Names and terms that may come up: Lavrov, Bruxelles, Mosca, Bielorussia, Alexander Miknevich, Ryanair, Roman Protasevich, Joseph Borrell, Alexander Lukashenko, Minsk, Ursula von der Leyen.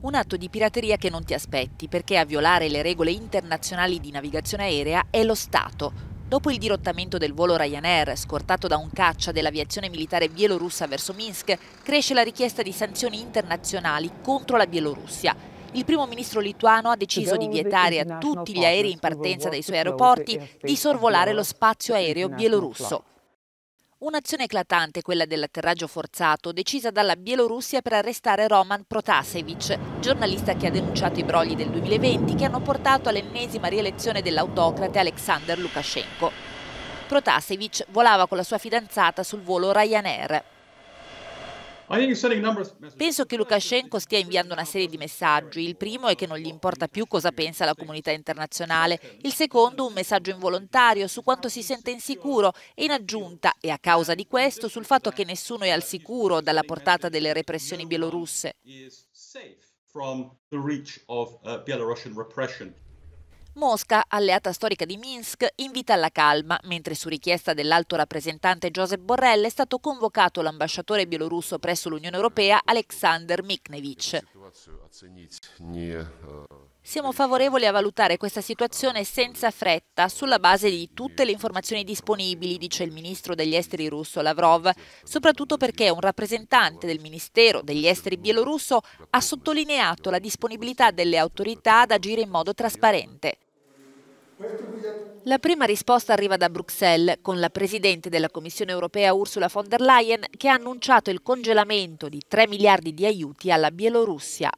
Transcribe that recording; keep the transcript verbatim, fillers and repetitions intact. Un atto di pirateria che non ti aspetti, perché a violare le regole internazionali di navigazione aerea è lo Stato. Dopo il dirottamento del volo Ryanair, scortato da un caccia dell'aviazione militare bielorussa verso Minsk, cresce la richiesta di sanzioni internazionali contro la Bielorussia. Il primo ministro lituano ha deciso di vietare a tutti gli aerei in partenza dai suoi aeroporti di sorvolare lo spazio aereo bielorusso. Un'azione eclatante, quella dell'atterraggio forzato, decisa dalla Bielorussia per arrestare Roman Protasevich, giornalista che ha denunciato i brogli del duemilaventi che hanno portato all'ennesima rielezione dell'autocrate Alexander Lukashenko. Protasevich volava con la sua fidanzata sul volo Ryanair. Penso che Lukashenko stia inviando una serie di messaggi. Il primo è che non gli importa più cosa pensa la comunità internazionale. Il secondo, un messaggio involontario su quanto si sente insicuro e in aggiunta, e a causa di questo, sul fatto che nessuno è al sicuro dalla portata delle repressioni bielorusse. Mosca, alleata storica di Minsk, invita alla calma, mentre su richiesta dell'alto rappresentante Joseph Borrell è stato convocato l'ambasciatore bielorusso presso l'Unione Europea Alexander Miknevich. Siamo favorevoli a valutare questa situazione senza fretta, sulla base di tutte le informazioni disponibili, dice il ministro degli esteri russo Lavrov, soprattutto perché un rappresentante del Ministero degli Esteri bielorusso ha sottolineato la disponibilità delle autorità ad agire in modo trasparente. La prima risposta arriva da Bruxelles, con la Presidente della Commissione europea Ursula von der Leyen che ha annunciato il congelamento di tre miliardi di aiuti alla Bielorussia.